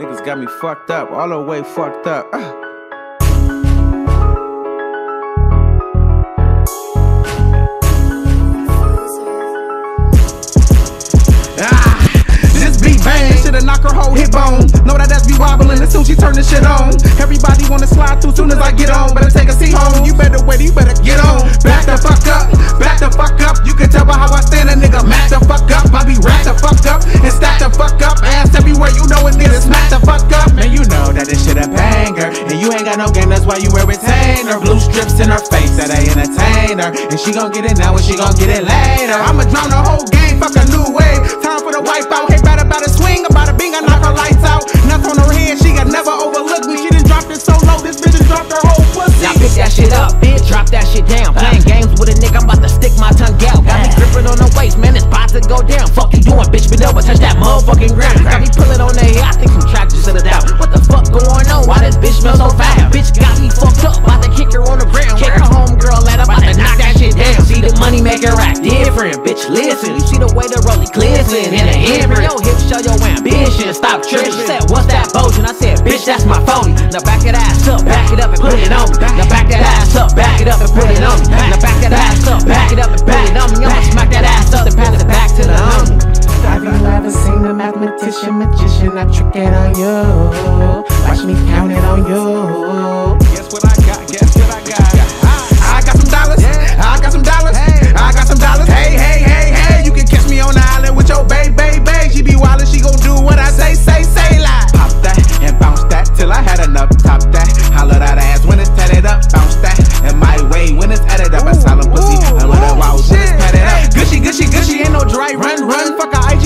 Niggas got me fucked up, all the way fucked up. Knock her whole hip bone. Know that ass be wobbling as soon she turn this shit on. Everybody wanna slide too soon as I get on. Better take a seat home. You better wait, you better get on. Back the fuck up, back the fuck up. You can tell by how I stand a nigga. Mack the fuck up, I be racked the fuck up and stack the fuck up. Ass everywhere, you know it, nigga. Smack the fuck up. Man, you know that this shit a banger, and you ain't got no game, that's why you a retainer. Blue strips in her face, that ain't entertainer. And she gon' get it now and she gon' get it later. I'ma drown the whole game, fuck a new wave. Time for the wipeout, hit right about a swing. Go down, fuck you doing, bitch, but never touch that motherfucking ground. Got me pulling on that hair, I think some tracks just settled down. What the fuck going on? Why this bitch smell so foul? Bitch got me fucked up, about to kick her on the ground. Kick her home, girl, let her about to knock that shit down. See the money maker act different, bitch, listen. You see the way the rollie glisten in the imprint. Yo, hips show your ambition, stop tripping. She said, what's that boat? And I said, bitch, that's my phony. Now back that ass up, back it up and put it on me. Now back that ass up, back it up and put it on me. Now back that ass up, back it up and put it on me. I'ma smack that ass up and pass it back. I've never seen a mathematician, magician. I trick it on you. Watch me count it on you. Guess what I got? Guess what I got? I got some dollars. I got some dollars. I got some dollars. Hey, hey, hey, hey! You can catch me on the island with your babe, babe, babe. She be wildin', she gon' do what I say, say lie. Pop that and bounce that till I had enough. Top that, holler that ass when it's tatted up. Bounce that in my way when it's added up. I solemn pussy and let her wild when it's tatted up. Gushy, gushy, gushy. Ain't no dry run.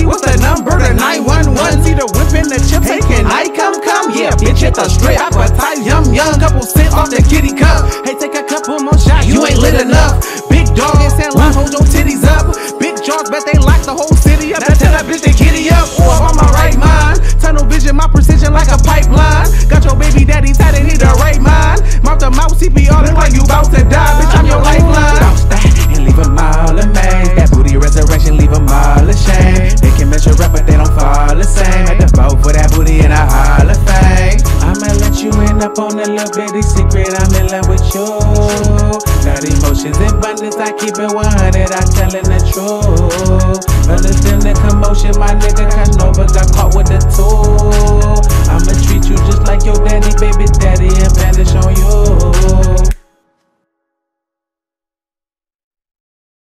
What's the number? The 911. See the whip and the chips. Hey, can I come? Yeah, bitch, hit the strip. Appetite, yum, yum. Couple cents off the kitty cup. Hey, take a couple more shots. You ain't lit enough. Big dog in San Luis, hold your titties up. Big jaws, bet they lock the whole city up. Now tell that bitch they kitty up. Oh, I'm on my right mind. Tunnel vision, my precision like a pipeline. Got your baby daddy's how they need the right mind. Mouth to mouth, CPR, look like you bout to die. Bitch, I'm your lifeline. Bounce that and leave a mile of man. That booty resurrection, leave a mile of shame. But they don't fall the same. At the boat for that booty in a Hall of Fame. I'ma let you in up on a little bitty secret. I'm in love with you. Got emotions in abundance, I keep it 100. I'm telling the truth. Other than the commotion, my nigga CA$HaNOVA got caught with the tool. I'ma treat you just like your daddy, baby daddy, and vanish on you.